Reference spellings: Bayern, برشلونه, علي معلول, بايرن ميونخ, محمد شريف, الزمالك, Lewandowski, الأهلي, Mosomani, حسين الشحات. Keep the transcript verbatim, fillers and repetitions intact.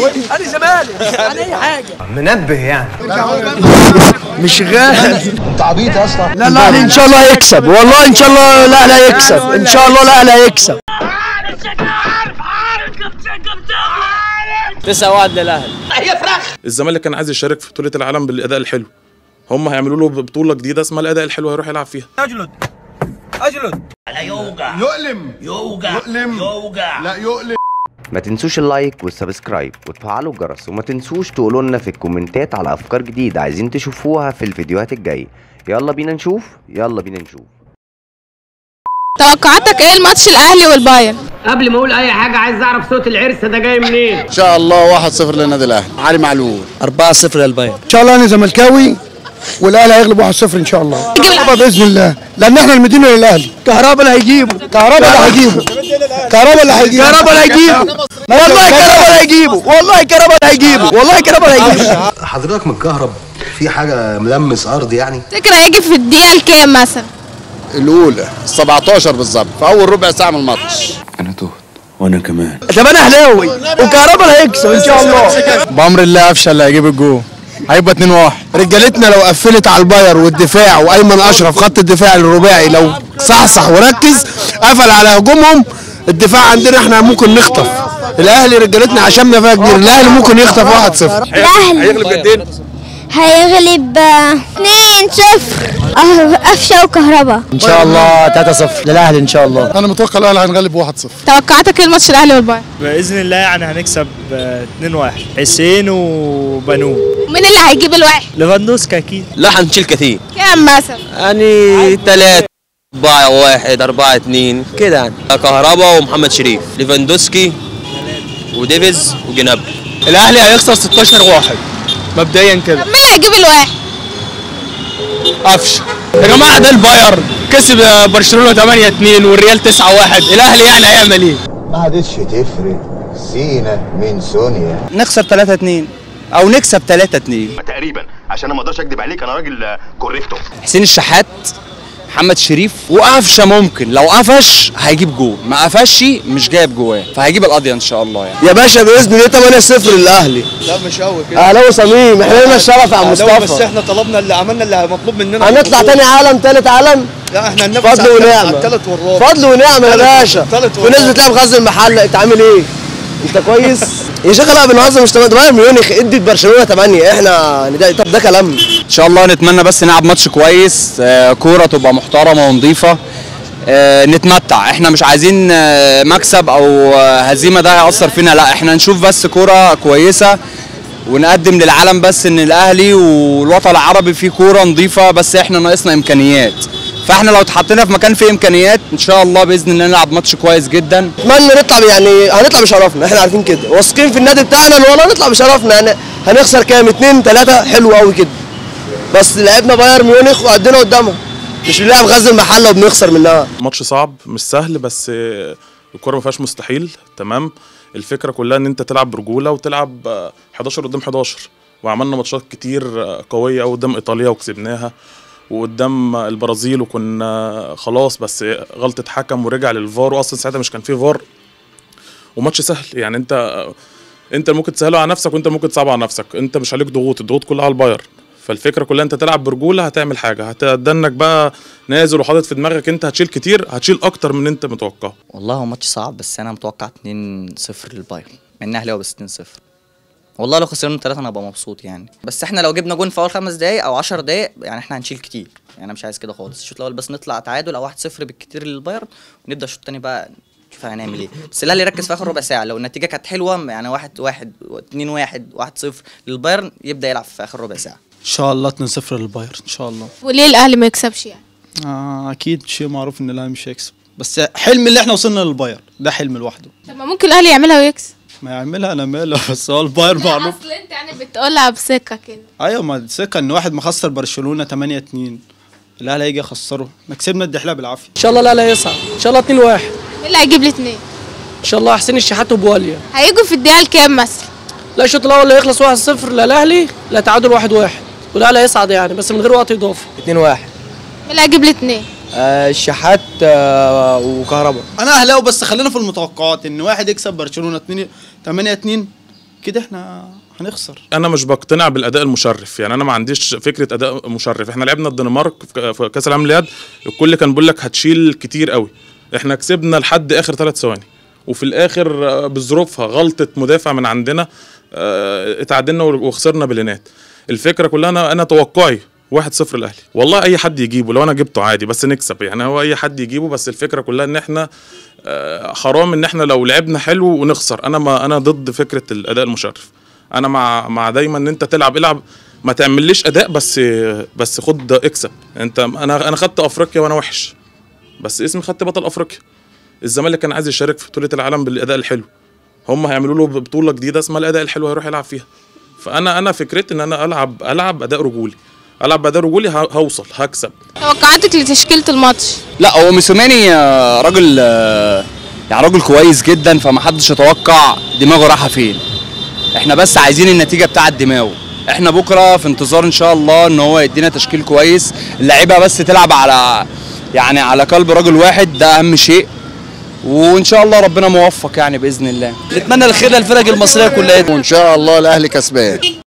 زماوي، انا زمالك، انا اي حاجه منبه يعني. مش غالي انت عبيط يا اسطى. لا لا ان شاء الله هيكسب، والله ان شاء الله الاهلي هيكسب، ان شاء الله الاهلي هيكسب. تسعة واحد للاهلي. هي فراخ. الزمالك كان عايز يشارك في بطوله العالم بالاداء الحلو، هم هيعملوا له بطوله جديده اسمها الاداء الحلو هيروح يلعب فيها. اجلد اجلد. لا يوجع. يؤلم يوجع يؤلم يوجع. لا يؤلم. ما تنسوش اللايك والسبسكرايب وتفعلوا الجرس، وما تنسوش تقولوا لنا في الكومنتات على افكار جديده عايزين تشوفوها في الفيديوهات الجايه. يلا بينا نشوف، يلا بينا نشوف. توقعاتك ايه الماتش الاهلي والبايرن؟ قبل ما اقول اي حاجه عايز اعرف صوت العرس ده جاي منين؟ إيه؟ ان شاء الله واحد صفر للنادي الاهلي. علي معلول. أربعة صفر للبايرن. ان شاء الله انا زملكاوي والاهلي هيغلب واحد صفر ان شاء الله. باذن الله، لان احنا المدينه للاهلي. كهربا اللي هيجيبه، كهربا اللي هيجيبه، كهربا اللي هيجيبه، كهربا اللي هيجيبه، والله كهربا اللي هيجيبه، والله كهربا اللي هيجيبه، والله كهربا اللي هيجيبه. حضرتك متكهرب في حاجه ملمس ارض يعني؟ تفتكر هيجي في الدقيقه الكام مثلا؟ الاولى سبعتاشر بالظبط، في اول ربع ساعه من الماتش. انا تهت وانا كمان. طب انا اهلاوي وكهربا اللي هيكسب ان شاء الله. بامر الله قفشه اللي هيجيب الجول، هيبقى اتنين واحد. رجالتنا لو قفلت على الباير والدفاع وايمن اشرف خط الدفاع الرباعي لو صحصح وركز قفل على هجومهم، الدفاع عندنا احنا ممكن نخطف الاهلي. رجالتنا عشمنا فيها كبير، الاهلي ممكن يخطف واحد صفر. الاهلي هيغلب قد ايه؟ هيغلب اتنين صفر. قفشه وكهرباء. ان شاء الله تلاتة صفر للاهلي ان شاء الله. انا متوقع الاهلي هنغلب واحد صفر. توقعاتك ايه الماتش الاهلي والباير؟ باذن الله يعني هنكسب اتنين واحد. حسين وبنو. مين اللي هيجيب الواحد؟ ليفاندوسكي اكيد. لا هنشيل كتير. كام مثلا؟ يعني تلاتة أربعة واحد أربعة اتنين كده يعني. كهرباء ومحمد شريف، ليفاندوسكي وديفيز وجناب. الاهلي هيخسر ستاشر واحد مبدئيا كده. مين هيجيب الواحد؟ قفشه. يا جماعه ده البايرن كسب برشلونه تمانية اتنين والريال تسعة واحد، الاهلي يعني هيعمل ايه؟ ما عادتش تفرق سينا من سونيا. نخسر تلاتة اتنين او نكسب تلاتة اتنين تقريبا، عشان انا ما اقدرش اكدب عليك، انا راجل كوريكتو. حسين الشحات، محمد شريف وقفشه. ممكن لو قفش هيجيب جول، ما قفش مش جايب جواه، فهيجيب القضيه ان شاء الله يعني. يا باشا باذن الله تمانية صفر للاهلي. لا مش قوي كده. اهلاوي صميم، احنا لنا الشرف يا مصطفى. بس احنا طلبنا اللي عملنا اللي مطلوب مننا. هنطلع تاني عالم تالت عالم؟ لا احنا هننافس فضل ونعمه. فضل ونعمه يا باشا. والناس بتلعب غزل المحله، انت عامل ايه؟ انت كويس؟ يا شيخ لا بنهزر، مش تمام. بايرن ميونخ ادت برشلونه تمانية، احنا طب ده كلام. ان شاء الله نتمنى بس نلعب ماتش كويس، آه كوره تبقى محترمه ونظيفه، آه نتمتع. احنا مش عايزين آه مكسب او آه هزيمه ده هيأثر فينا، لا احنا نشوف بس كوره كويسه ونقدم للعالم بس ان الاهلي والوطن العربي فيه كوره نظيفه، بس احنا ناقصنا امكانيات. فاحنا لو اتحطينا في مكان فيه امكانيات ان شاء الله باذن الله نلعب ماتش كويس جدا. اتمنى نطلع يعني هنطلع بشرفنا، احنا عارفين كده، واثقين في النادي بتاعنا ان والله نطلع بشرفنا. يعني هنخسر كام؟ اتنين تلاته حلو قوي كده، بس لعبنا بايرن ميونخ وعدينا قدامها، مش بنلعب غزل المحله وبنخسر منها. ماتش صعب مش سهل، بس الكوره ما فيهاش مستحيل. تمام، الفكره كلها ان انت تلعب برجوله وتلعب حداشر قدام حداشر، وعملنا ماتشات كتير قويه قدام ايطاليا وكسبناها، وقدام البرازيل وكنا خلاص بس غلطه حكم ورجع للفار، واصلا ساعتها مش كان فيه فار. وماتش سهل يعني، انت انت ممكن تسهله على نفسك وانت ممكن تصعبه على نفسك، انت مش عليك ضغوط، الضغوط كلها على البايرن. فالفكره كلها انت تلعب برجوله، هتعمل حاجه، هتدنك بقى نازل وحاطط في دماغك انت هتشيل كتير، هتشيل اكتر من انت متوقعه. والله هو ماتش صعب، بس انا متوقع اتنين صفر للبايرن، مع ان اهلاوي بس اتنين صفر. والله لو خسرنا تلاتة انا هبقى مبسوط يعني، بس احنا لو جبنا جون في اول خمس دقايق او عشر دقايق يعني احنا هنشيل كتير، يعني انا مش عايز كده خالص. الشوط الاول بس نطلع تعادل او واحد صفر بالكتير للبايرن، ونبدا الشوط الثاني بقى نشوف هنعمل ايه. بس الاهلي يركز في اخر ربع ساعه، لو النتيجه كانت حلوه يعني واحد واحد اتنين واحد واحد صفر للبايرن، يبدا يلعب في اخر ربع ساعه. ان شاء الله اتنين صفر للبايرن ان شاء الله. وليه الاهلي ما يكسبش يعني؟ آه اكيد شيء معروف ان الاهلي مش هيكسب، بس حلم اللي احنا وصلنا للبايرن ده حلم لوحده. طب ما ممكن الاهلي يعملها ويكسب. ما يعملها انا ماله، بس هو البايرن معروف. اصل انت يعني بتقولها بثقه كده. ايوه ما ثقه، ان واحد مخسر برشلونه تمانية اتنين، الاهلي هيجي يخسره. ما كسبنا الدحلها بالعافيه. ان شاء الله الاهلي هيصعد ان شاء الله اتنين واحد. مين اللي هيجيب الاثنين؟ ان شاء الله حسين الشحات وبواليا. هيجوا في الدقيقه الكام مثلا؟ لا الشوط الاول هيخلص واحد صفر للاهلي، لا تعادل واحد واحد، والاهلي هيصعد يعني بس من غير وقت اضافي. اتنين واحد. مين اللي هيجيب الاثنين؟ آه الشحات آه وكهرباء. انا اهلاوي بس خلينا في المتوقعات، ان واحد يكسب برشلونه اتنين تمانية اتنين كده احنا هنخسر. انا مش بقتنع بالاداء المشرف، يعني انا ما عنديش فكره اداء مشرف. احنا لعبنا الدنمارك في كاس العالم لليد، الكل كان بيقول لك هتشيل كتير قوي، احنا كسبنا لحد اخر ثلاث ثواني، وفي الاخر بظروفها غلطه مدافع من عندنا اتعادلنا وخسرنا بلينات. الفكره كلها انا انا توقعي واحد صفر الاهلي، والله اي حد يجيبه لو انا جبته عادي بس نكسب، يعني هو اي حد يجيبه، بس الفكره كلها ان احنا حرام ان احنا لو لعبنا حلو ونخسر. انا ما انا ضد فكره الاداء المشرف، انا مع مع دايما ان انت تلعب العب، ما تعمليش اداء بس بس خد اكسب انت. انا انا خدت افريقيا وانا وحش، بس اسمي خدت بطل افريقيا. الزمالك كان عايز يشارك في بطوله العالم بالاداء الحلو، هم هيعملوا له بطوله جديده اسمها الاداء الحلو هيروح يلعب فيها. فانا انا فكرتي ان انا العب العب اداء رجولي، العب بدل رجولي، هوصل هكسب. توقعاتك لتشكيله الماتش؟ لا هو موسوماني راجل، يعني راجل كويس جدا، فمحدش يتوقع دماغه رايحه فين. احنا بس عايزين النتيجه بتاعه دماغه. احنا بكره في انتظار ان شاء الله ان هو يدينا تشكيل كويس، اللعيبه بس تلعب على يعني على قلب رجل واحد، ده اهم شيء، وان شاء الله ربنا موفق يعني باذن الله. نتمنى الخير للفرق المصريه كلها، وان شاء الله الاهلي كسبان.